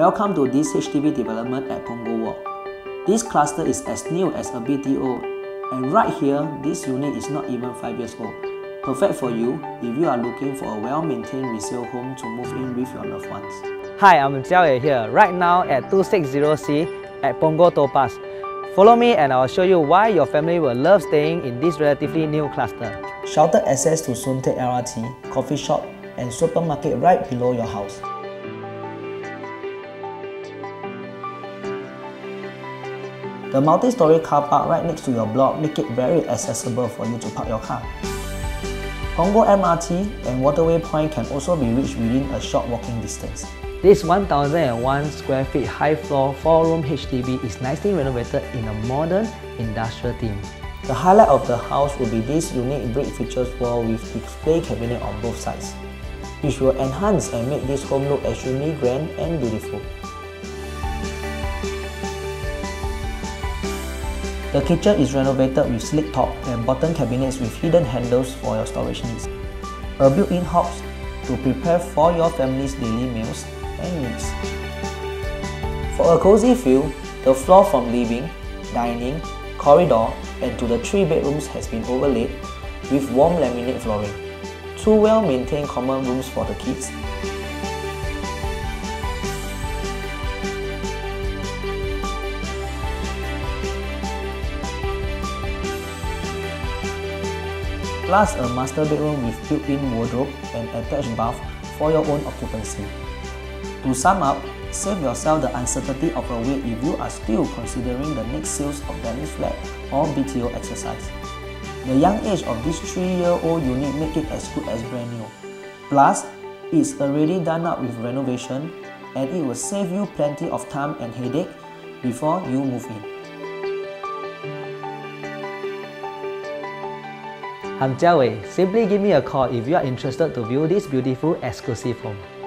Welcome to this HDB development at Punggol Walk. This cluster is as new as a BTO, and right here, this unit is not even 5 years old. Perfect for you if you are looking for a well-maintained resale home to move in with your loved ones. Hi, I'm Jia Wei here, right now at 260C at Punggol Topaz. Follow me and I'll show you why your family will love staying in this relatively new cluster. Sheltered access to Suntec LRT, coffee shop and supermarket right below your house. The multi-storey car park right next to your block make it very accessible for you to park your car. Congo MRT and Waterway Point can also be reached within a short walking distance. This 1,001 square feet high floor 4-room HDB is nicely renovated in a modern industrial theme. The highlight of the house will be this unique brick features wall with display cabinet on both sides, which will enhance and make this home look extremely grand and beautiful. The kitchen is renovated with slick top and bottom cabinets with hidden handles for your storage needs. A built-in hobs to prepare for your family's daily meals and needs. For a cozy feel, the floor from living, dining, corridor and to the 3 bedrooms has been overlaid with warm laminate flooring. 2 well-maintained common rooms for the kids. Plus a master bedroom with built-in wardrobe and attached bath for your own occupancy. To sum up, save yourself the uncertainty of a wait if you are still considering the next sales of value flat or BTO exercise. The young age of this 3-year-old unit make it as good as brand new. Plus, it's already done up with renovation and it will save you plenty of time and headache before you move in. I'm Jia Wei. Simply give me a call if you are interested to view this beautiful exclusive home.